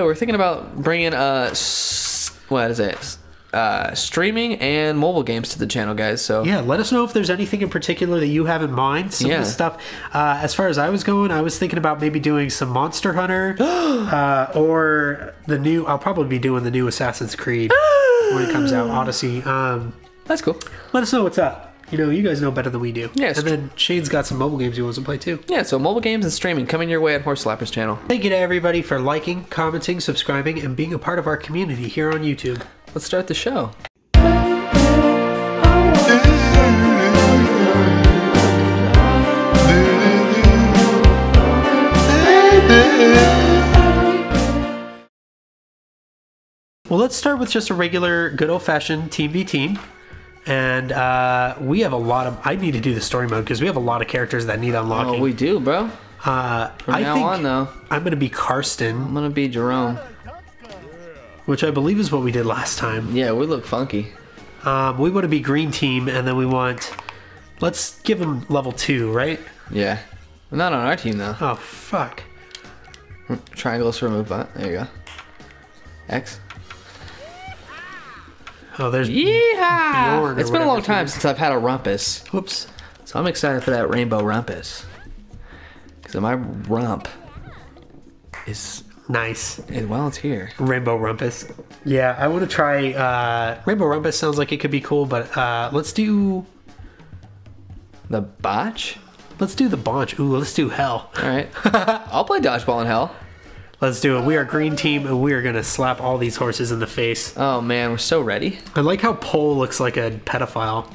So we're thinking about bringing streaming and mobile games to the channel, guys. So yeah, let us know if there's anything in particular that you have in mind. Some of the stuff. As far as I was going, I was thinking about maybe doing some Monster Hunter, or the new. I'll probably be doing the new Assassin's Creed when it comes out, Odyssey. That's cool. Let us know what's up. You know, you guys know better than we do. Yes. And then Shane's got some mobile games he wants to play too. Yeah, so mobile games and streaming coming your way at Horse Slappers channel. Thank you to everybody for liking, commenting, subscribing, and being a part of our community here on YouTube. Let's start the show. Well, let's start with just a regular, good old-fashioned team v team. And we have a lot of... I need to do the story mode because we have a lot of characters that need unlocking. Oh, we do, bro. From now on, though. I'm going to be Karsten. I'm going to be Jerome. Which I believe is what we did last time. Yeah, we look funky. We want to be green team, and then we want... Let's give them level 2, right? Yeah. Not on our team, though. Oh, fuck. Triangles to remove bot. There you go. X. Oh, there's Bjorn. It's been a long time since I've had a rumpus. Whoops. So I'm excited for that rainbow rumpus. Because my rump is... Nice. And while it's here. Rainbow Rumpus. Yeah, I want to try... Rainbow Rumpus sounds like it could be cool, but let's do... The botch? Let's do the botch. Ooh, let's do hell. All right. I'll play dodgeball in hell. Let's do it. We are green team, and we are going to slap all these horses in the face. Oh, man. We're so ready. I like how Pole looks like a pedophile.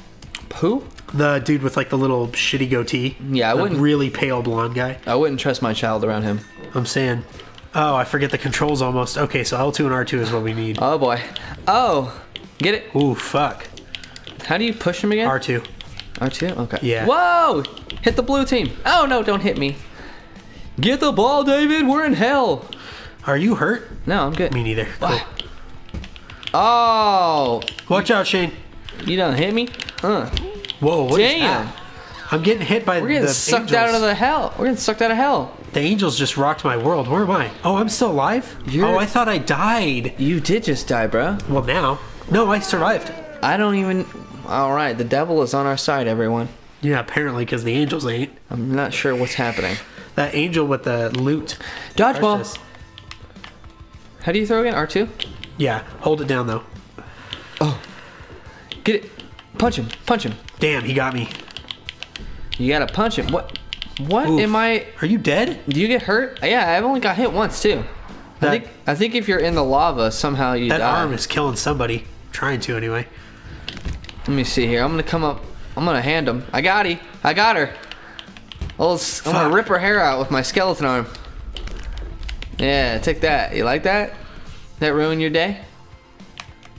Who? The dude with, like, the little shitty goatee. Yeah, I wouldn't... really pale blonde guy. I wouldn't trust my child around him. I'm saying... Oh, I forget the controls almost. Okay, so L2 and R2 is what we need. Oh, boy. Oh, get it. Ooh, fuck. How do you push him again? R2. R2? Okay. Yeah. Whoa! Hit the blue team. Oh, no, don't hit me. Get the ball, David. We're in hell. Are you hurt? No, I'm good. Me neither. Cool. Oh. Watch out, Shane. You done hit me? Whoa, what is that? I'm getting hit by the angels. We're getting sucked out of the hell. We're getting sucked out of hell. The angels just rocked my world. Where am I? Oh, I'm still alive? Oh, I thought I died. You did just die, bro. Well, now. No, I survived. I don't even... All right, the devil is on our side, everyone. Yeah, apparently, because the angels ain't. I'm not sure what's happening. That angel with the loot. Dodgeball. How do you throw again? R2? Yeah, hold it down, though. Oh. Get it. Punch him. Punch him. Damn, he got me. You gotta punch him. What? What Oof. Am I? Are you dead? Do you get hurt? Yeah, I've only got hit once too. That, I think if you're in the lava, somehow you die. That arm is killing somebody. I'm trying to anyway. Let me see here. I'm gonna come up. I'm gonna hand him. I got her. I'm gonna rip her hair out with my skeleton arm. Yeah, take that. You like that? That ruined your day?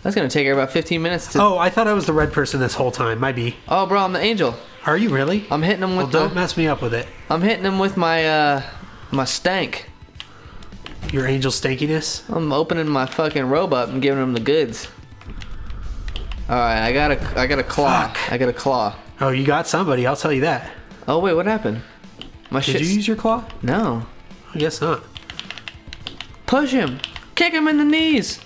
That's gonna take her about 15 minutes to. Oh, I thought I was the red person this whole time. Might be. Oh, bro, I'm the angel. Are you really? I'm hitting him with don't mess me up with it. I'm hitting him with my my stank. Your angel stankiness? I'm opening my fucking robe up and giving him the goods. Alright, I got a claw. Fuck. I got a claw. Oh, you got somebody, I'll tell you that. Oh wait, what happened? My shit. Did you use your claw? No. I guess not. Push him! Kick him in the knees!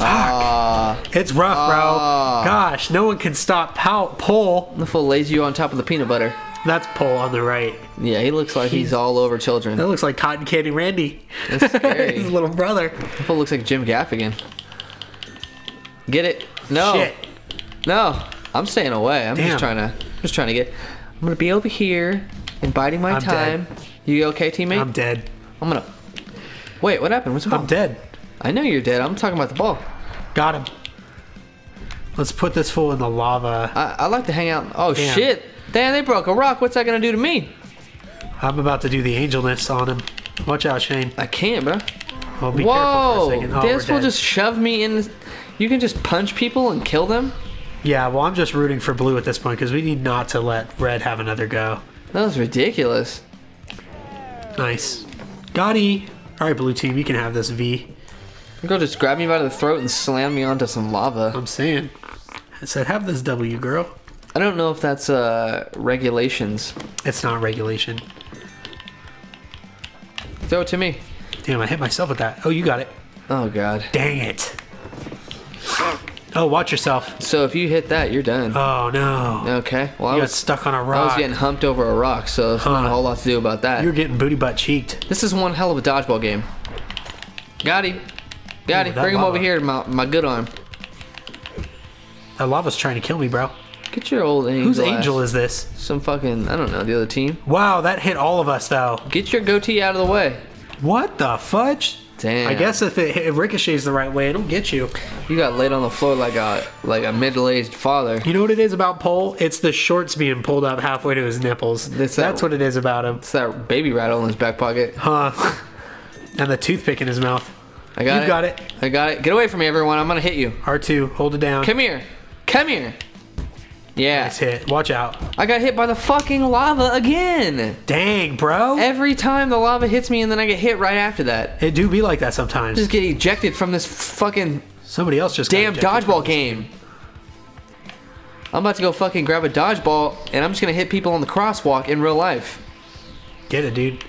Fuck. It's rough, bro. Gosh, no one can stop Pole. The fool lays you on top of the peanut butter. That's Pole on the right. Yeah, he looks like he's all over children. That looks like Cotton Candy Randy. That's scary. His little brother. The fool looks like Jim Gaffigan. Get it? No. Shit. No. I'm staying away. I'm just trying to get. I'm gonna be over here and biding my time. Dead. You okay, teammate? I'm dead. I'm gonna. Wait, what happened? What's the ball? I'm dead. I know you're dead. I'm talking about the ball. Got him. Let's put this fool in the lava. I like to hang out. Oh, damn. Shit. Damn, they broke a rock. What's that going to do to me? I'm about to do the angelness on him. Watch out, Shane. I can't, bro. Well, be careful for a second. Oh, this fool just shoved me in. You can just punch people and kill them? Yeah, well, I'm just rooting for blue at this point because we need not to let red have another go. That was ridiculous. Nice. Gotti. All right, blue team, you can have this V. Girl just grabbed me by the throat and slammed me onto some lava. I'm saying. I said, have this W, girl. I don't know if that's regulations. It's not regulation. Throw it to me. Damn, I hit myself with that. Oh, you got it. Oh, God. Dang it. Oh, watch yourself. So if you hit that, you're done. Oh, no. Okay. Well, I got stuck on a rock. I was getting humped over a rock, so there's not a whole lot to do about that. You're getting booty butt cheeked. This is one hell of a dodgeball game. Got him. Got him. Bring him over here to my good arm. That lava's trying to kill me, bro. Get your old angel. Whose angel is this? Some fucking, I don't know, the other team. Wow, that hit all of us, though. Get your goatee out of the way. What the fudge? Damn. I guess if it ricochets the right way, it'll get you. You got laid on the floor like a middle-aged father. You know what it is about Pole? It's the shorts being pulled up halfway to his nipples. That's what it is about him. It's that baby rattle in his back pocket. Huh. And the toothpick in his mouth. I got it. You got it. I got it. Get away from me, everyone. I'm going to hit you. R2, hold it down. Come here. Come here. Yeah. Nice hit. Watch out. I got hit by the fucking lava again. Dang, bro. Every time the lava hits me and then I get hit right after that. It do be like that sometimes. Just get ejected from this fucking somebody else just damn dodgeball game. I'm about to go fucking grab a dodgeball and I'm just going to hit people on the crosswalk in real life. Get it, dude.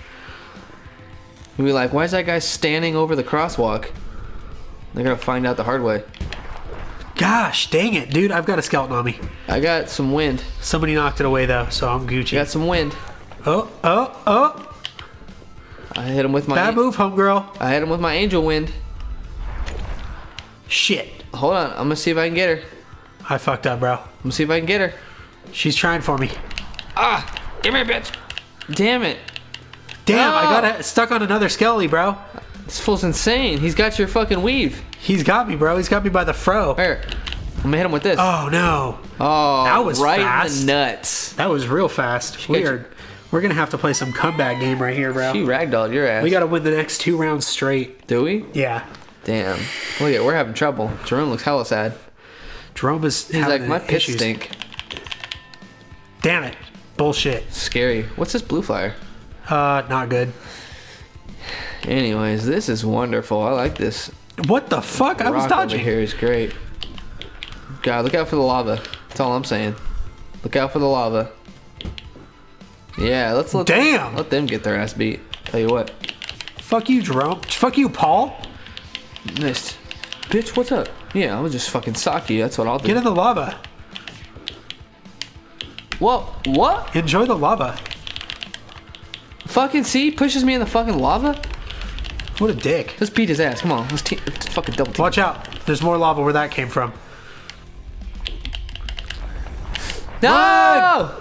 You'll be like, why is that guy standing over the crosswalk? They're going to find out the hard way. Gosh, dang it, dude. I've got a skeleton on me. I got some wind. Somebody knocked it away, though, so I'm Gucci. Got some wind. Oh, oh, oh. I hit him with my... Bad move, homegirl. I hit him with my angel wind. Shit. Hold on. I'm going to see if I can get her. I fucked up, bro. I'm going to see if I can get her. She's trying for me. Ah, give me a bitch. Damn it. Damn, oh. I got stuck on another skelly, bro. This fool's insane. He's got your fucking weave. He's got me, bro. He's got me by the fro. Here, I'm gonna hit him with this. Oh no! Oh, that was right fast. In the nuts. That was real fast. We're gonna have to play some comeback game right here, bro. She ragdolled your ass. We gotta win the next 2 rounds straight. Do we? Yeah. Damn. Look at, we're having trouble. Jerome looks hella sad. Jerome is He's having like my pitch issues. Stink. Damn it! Bullshit. Scary. What's this blue flyer? Not good. Anyways, this is wonderful. I like this. What the fuck? I was dodging. Over here is great. God, look out for the lava. That's all I'm saying. Look out for the lava. Yeah, let's let them get their ass beat. Tell you what. Fuck you, Jerome. Fuck you, Paul. Missed. Bitch, what's up? Yeah, I'm gonna just fucking sock you. That's what I'll do. Get in the lava. Whoa, what? Enjoy the lava. Fucking see? Pushes me in the fucking lava? What a dick. Let's beat his ass. Come on. Let's fucking double team. Watch out. There's more lava where that came from. No!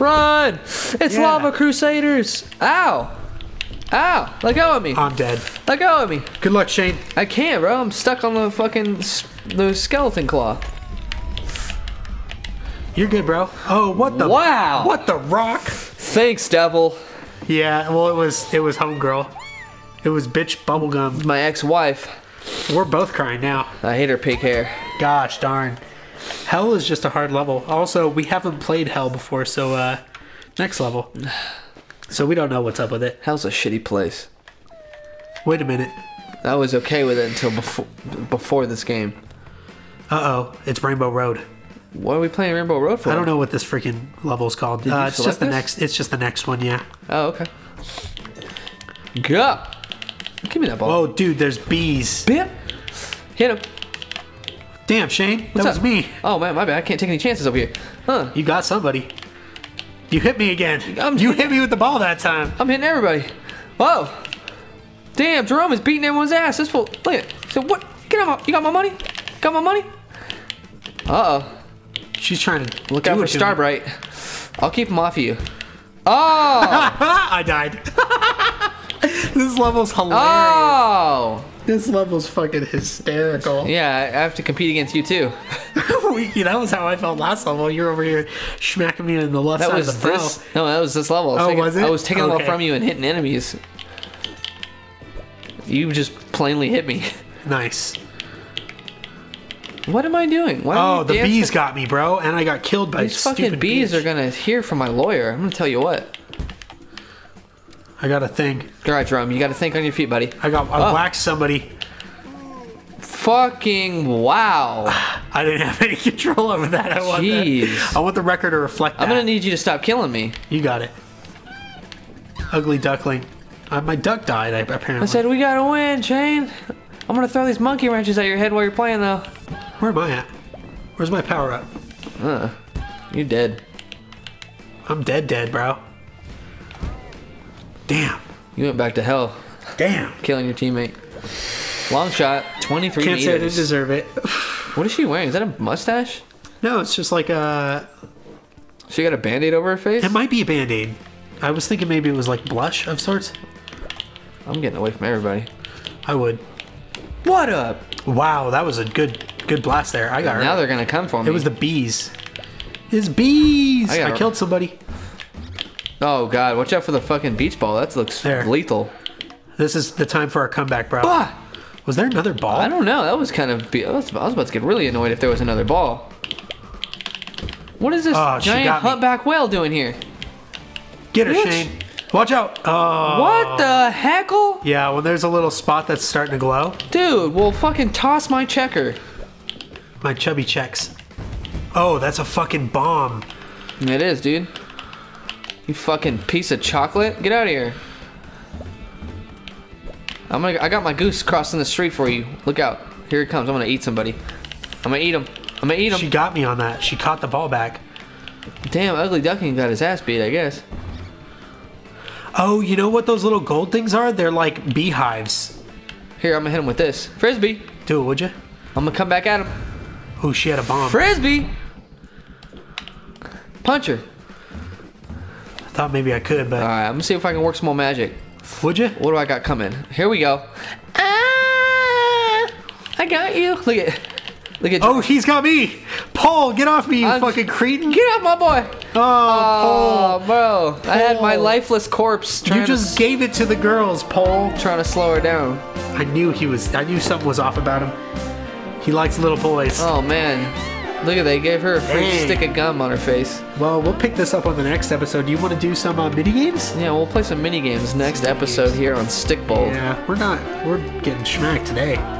Run! It's lava crusaders. Ow. Ow. Let go of me. I'm dead. Let go of me. Good luck, Shane. I can't, bro. I'm stuck on the fucking skeleton claw. You're good, bro. Oh, what the... Wow. What the rock? Thanks, devil. Yeah, well, it was homegirl. It was bitch bubblegum. My ex-wife. We're both crying now. I hate her pink hair. Gosh darn. Hell is just a hard level. Also, we haven't played Hell before, so next level. So we don't know what's up with it. Hell's a shitty place. Wait a minute. I was okay with it until before this game. Uh-oh, it's Rainbow Road. What are we playing Rainbow Road for? I don't know what this freaking level's called. It's just the next. It's just the next one, yeah. Oh, okay. Go. Give me that ball. Oh, dude, there's bees. Bip. Hit him. Damn, Shane. What's that up? Was me. Oh, man, my bad. I can't take any chances over here. Huh. You got somebody. You hit me again. You hit me with the ball that time. I'm hitting everybody. Whoa. Damn, Jerome is beating everyone's ass. This fool. Look at it. So what? Get out. You got my money? Got my money? Uh-oh. She's trying to look out for Starbright. I'll keep him off of you. Oh! I died. This level's hilarious. Oh! This level's fucking hysterical. Yeah, I have to compete against you too. That was how I felt last level. You're over here smacking me in the left side of the face. No, that was this level. Was it? I was taking a level from you and hitting enemies. You just plainly hit me. Nice. What am I doing? Why the bees got me, bro, and I got killed by these fucking bees. Are gonna hear from my lawyer. I'm gonna tell you what. I got a thing. All right, Jerome, you got to think on your feet, buddy. I whacked somebody. Fucking wow! I didn't have any control over that. I want the record to reflect that. I'm gonna need you to stop killing me. You got it. Ugly duckling. My duck died, apparently. I said, we gotta win, Shane. I'm gonna throw these monkey wrenches at your head while you're playing, though. Where am I at? Where's my power up? You dead. I'm dead, bro. Damn. You went back to hell. Damn. Killing your teammate. Long shot, 23 meters. Can't say I deserve it. What is she wearing? Is that a mustache? No, it's just like a... She got a Band-Aid over her face? It might be a Band-Aid. I was thinking maybe it was like blush of sorts. I'm getting away from everybody. I would. What up? Wow, that was a good blast there. I got her. Now they're going to come for me. It was the bees. It's bees! I killed somebody. Oh, God. Watch out for the fucking beach ball. That looks lethal. This is the time for our comeback, bro. Bah! Was there another ball? I don't know. That was kind of... I was about to get really annoyed if there was another ball. What is this giant humpback whale doing here? Get her, Shane. Watch out. Oh. What the heckle? Yeah, well, there's a little spot that's starting to glow. Dude, well, fucking toss my checker. My chubby checks. Oh, that's a fucking bomb. It is, dude. You fucking piece of chocolate. Get out of here. I got my goose crossing the street for you. Look out. Here he comes. I'm going to eat somebody. I'm going to eat him. I'm going to eat him. She got me on that. She caught the ball back. Damn, Ugly Duckling got his ass beat, I guess. Oh, you know what those little gold things are? They're like beehives. Here, I'm going to hit him with this. Frisbee. Do it, would you? I'm going to come back at him. Oh, she had a bomb. Frisbee! Punch her. I thought maybe I could, but... All right, I'm going to see if I can work some more magic. Would you? What do I got coming? Here we go. Ah! I got you. Look at... Look at. Oh, he's got me. Paul, get off me, you fucking cretin. Get off my boy. Oh, Paul. Bro. Paul. I had my lifeless corpse. You just gave it to the girls, Paul. Trying to slow her down. I knew he was... I knew something was off about him. He likes little boys. Oh, man. Look at that. They gave her a free stick of gum on her face. Well, we'll pick this up on the next episode. Do you want to do some mini-games? Yeah, we'll play some mini-games next episode here on Stikbold. Yeah, we're getting smacked today.